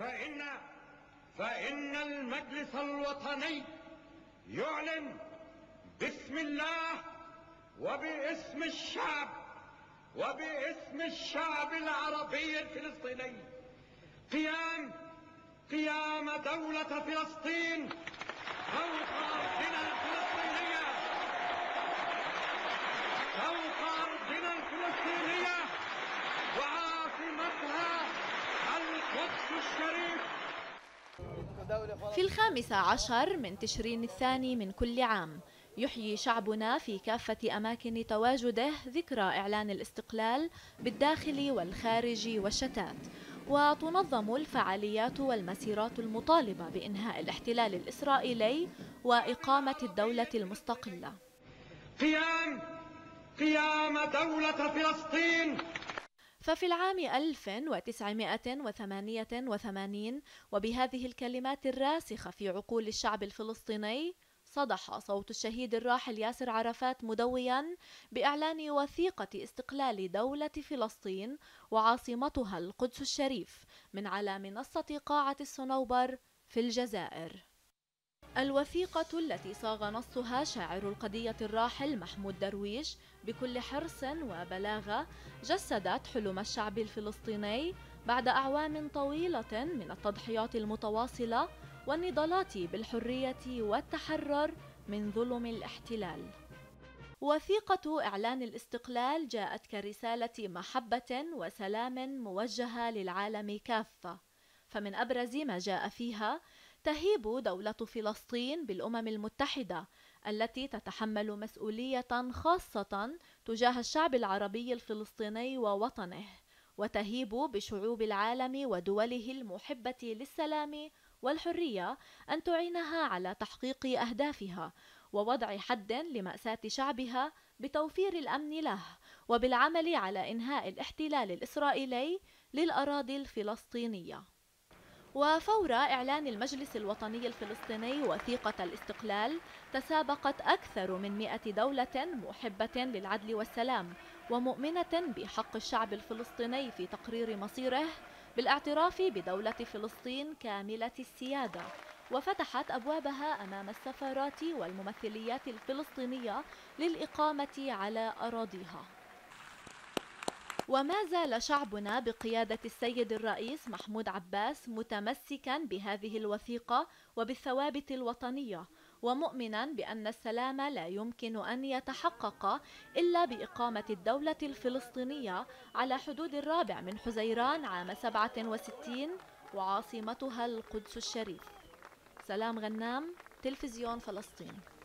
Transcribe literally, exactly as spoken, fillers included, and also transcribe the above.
فإن فإن المجلس الوطني يعلن باسم الله وباسم الشعب وباسم الشعب العربي الفلسطيني قيام قيام دولة فلسطين فوق أرضنا الفلسطينية فوق أرضنا الفلسطينية وعاصمتها القدس الشريف. في الخامس عشر من تشرين الثاني من كل عام يحيي شعبنا في كافة أماكن تواجده ذكرى إعلان الاستقلال بالداخل والخارج والشتات، وتنظم الفعاليات والمسيرات المطالبة بإنهاء الاحتلال الإسرائيلي وإقامة الدولة المستقلة. قيام قيام دولة فلسطين. ففي العام ألف وتسعمئة وثمانية وثمانين وبهذه الكلمات الراسخة في عقول الشعب الفلسطيني صدح صوت الشهيد الراحل ياسر عرفات مدوياً بإعلان وثيقة استقلال دولة فلسطين وعاصمتها القدس الشريف من على منصة قاعة الصنوبر في الجزائر. الوثيقة التي صاغ نصها شاعر القضية الراحل محمود درويش بكل حرص وبلاغة جسدت حلم الشعب الفلسطيني بعد أعوام طويلة من التضحيات المتواصلة والنضالات بالحرية والتحرر من ظلم الاحتلال. وثيقة إعلان الاستقلال جاءت كرسالة محبة وسلام موجهة للعالم كافة، فمن أبرز ما جاء فيها تهيب دولة فلسطين بالأمم المتحدة التي تتحمل مسؤولية خاصة تجاه الشعب العربي الفلسطيني ووطنه، وتهيب بشعوب العالم ودوله المحبة للسلام والحرية أن تعينها على تحقيق أهدافها ووضع حد لمأساة شعبها بتوفير الأمن له وبالعمل على إنهاء الاحتلال الإسرائيلي للأراضي الفلسطينية. وفور إعلان المجلس الوطني الفلسطيني وثيقة الاستقلال تسابقت أكثر من مئة دولة محبة للعدل والسلام ومؤمنة بحق الشعب الفلسطيني في تقرير مصيره بالاعتراف بدولة فلسطين كاملة السيادة، وفتحت أبوابها أمام السفارات والممثليات الفلسطينية للإقامة على أراضيها. وما زال شعبنا بقيادة السيد الرئيس محمود عباس متمسكا بهذه الوثيقة وبالثوابت الوطنية، ومؤمنا بأن السلام لا يمكن أن يتحقق إلا بإقامة الدولة الفلسطينية على حدود الرابع من حزيران عام سبعة وستين وعاصمتها القدس الشريف. سلام غنام، تلفزيون فلسطين.